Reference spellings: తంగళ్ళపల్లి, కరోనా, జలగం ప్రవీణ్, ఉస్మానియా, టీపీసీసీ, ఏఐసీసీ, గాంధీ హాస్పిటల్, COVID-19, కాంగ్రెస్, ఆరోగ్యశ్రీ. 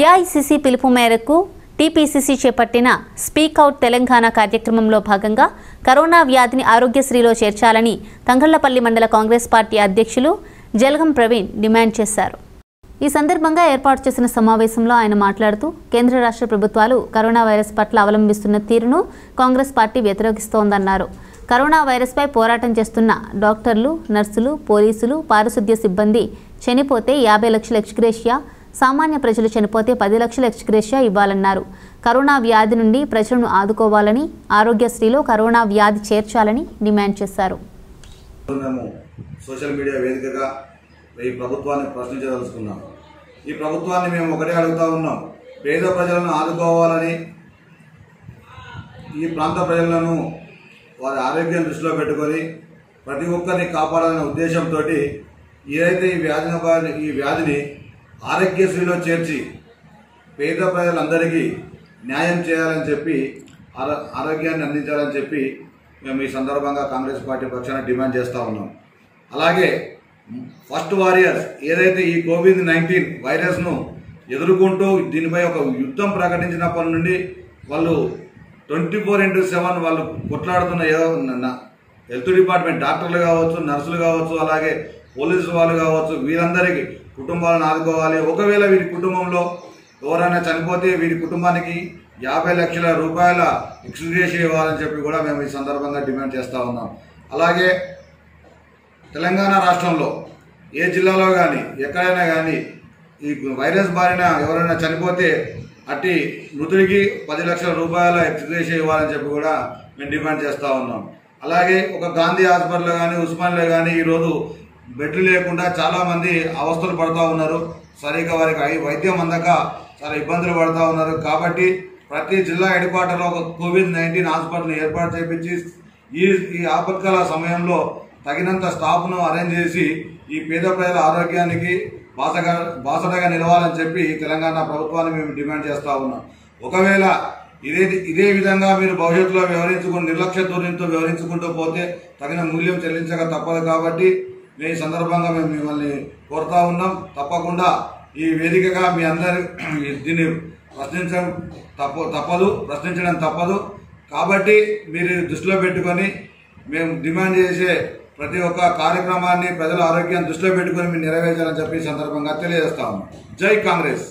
ఏఐసీసీ పిలుపు మేరకు టీపీసీసీ చేపట్టిన స్పీక్ అవుట్ తెలంగాణ కార్యక్రమంలో భాగంగా కరోనా వ్యాధిని ఆరోగ్యశ్రీలో చేర్చాలని తంగళ్ళపల్లి మండల కాంగ్రెస్ పార్టీ అధ్యక్షులు జలగం ప్రవీణ్ డిమాండ్ చేశారు। ఈ సందర్భంగా ఏర్పాటు చేసిన సమావేశంలో ఆయన మాట్లాడుతూ కేంద్ర రాష్ట్ర ప్రభుత్వాలు కరోనా వైరస్ పట్ల అవలంబిస్తున్న తీరును కాంగ్రెస్ పార్టీ వ్యతిరేకిస్తోందన్నారు। కరోనా వైరస్ పై పోరాటం చేస్తున్న డాక్టర్లు, నర్సులు, పోలీసులు, పారిశుద్ధ్య సిబ్బంది చనిపోతే 50 లక్షల ఎక్స్‌గ్రేషియా, సామాన్య ప్రజలు చనిపోతే 10 లక్షల ఎక్స్‌గ్రేషియా ఇవ్వాలన్నారు। కరోనా వ్యాధి నుండి ప్రజలను ఆదుకోవాలని ఆరోగ్యశ్రీలో కరోనా వ్యాధి చేర్చాలని డిమాండ్ చేశారు। సోషల్ మీడియా వేదికగా ఈ ప్రభుత్వాన్ని ప్రశ్నించదలుచుకున్నాం। ఈ ప్రభుత్వాన్ని మేము ఒకటే అడుగుతా ఉన్నాం, పేద ప్రజలను ఆదుకోవాలని, ఈ ప్రాంత ప్రజలను వారి ఆరోగ్యాన్ని దృష్టిలో పెట్టుకొని ప్రతి ఒక్కరిని కాపాడాలనే ఉద్దేశంతో ఏదైతే ఈ వ్యాధిని ఆరోగ్యశ్రీలో చేర్చి పేద ప్రజలందరికీ న్యాయం చేయాలని చెప్పి ఆరోగ్యాన్ని అందించాలని చెప్పి మేము ఈ సందర్భంగా కాంగ్రెస్ పార్టీ పక్షాన డిమాండ్ చేస్తూ ఉన్నాం। అలాగే ఫస్ట్ వారియర్స్ ఏదైతే ఈ COVID-19 వైరస్ను ఎదుర్కొంటూ దీనిపై ఒక యుద్ధం ప్రకటించినప్పటి నుండి వాళ్ళు 24/7 వాళ్ళు కొట్లాడుతున్న హెల్త్ డిపార్ట్మెంట్ డాక్టర్లు కావచ్చు, నర్సులు కావచ్చు, అలాగే పోలీసు వాళ్ళు కావచ్చు, వీరందరికీ కుటుంబాలను ఆదుకోవాలి। ఒకవేళ వీరి కుటుంబంలో ఎవరైనా చనిపోతే వీరి కుటుంబానికి 50 లక్షల రూపాయల ఎక్స్‌గ్రేషియా ఇవ్వాలని చెప్పి కూడా మేము ఈ సందర్భంగా డిమాండ్ చేస్తూ ఉన్నాం। అలాగే తెలంగాణ రాష్ట్రంలో ఏ జిల్లాలో కానీ ఎక్కడైనా కానీ ఈ వైరస్ బారిన ఎవరైనా చనిపోతే అట్టి మృతుడికి 10 లక్షల రూపాయల ఎక్స్‌గ్రేషియా ఇవ్వాలని చెప్పి కూడా మేము డిమాండ్ చేస్తూ ఉన్నాం। అలాగే ఒక గాంధీ హాస్పిటల్లో కానీ ఉస్మానియాలో కానీ ఈరోజు బెడ్లు లేకుండా చాలామంది అవస్థలు పడుతూ ఉన్నారు, సరిగ్గా వారికి వైద్యం అందక చాలా ఇబ్బందులు పడుతూ ఉన్నారు। కాబట్టి ప్రతి జిల్లా హెడ్ క్వార్టర్లో ఒక COVID-19 హాస్పిటల్ని ఏర్పాటు చేయించి ఈ ఆపత్కాల సమయంలో తగినంత స్టాఫ్ను అరేంజ్ చేసి ఈ పేద ప్రజల ఆరోగ్యానికి బాసటగా నిలవాలని చెప్పి తెలంగాణ ప్రభుత్వాన్ని మేము డిమాండ్ చేస్తూ ఉన్నాం। ఒకవేళ ఇదే విధంగా మీరు భవిష్యత్తులో వ్యవహరించుకుని నిర్లక్ష్య ధోరణితో వ్యవహరించుకుంటూ పోతే తగిన మూల్యం చెల్లించక తప్పదు। కాబట్టి ఈ సందర్భంగా మేము మిమ్మల్ని కోరుతా ఉన్నాం, తప్పకుండా ఈ వేదికగా మీ అందరి దీన్ని ప్రశ్నించడం తప్పదు। కాబట్టి మీరు దృష్టిలో పెట్టుకొని మేము డిమాండ్ చేసే ప్రతి ఒక్క కార్యక్రమాన్ని ప్రజల ఆరోగ్యాన్ని దృష్టిలో పెట్టుకొని మీరు నెరవేర్చాలని చెప్పి సందర్భంగా తెలియజేస్తాము। జై కాంగ్రెస్।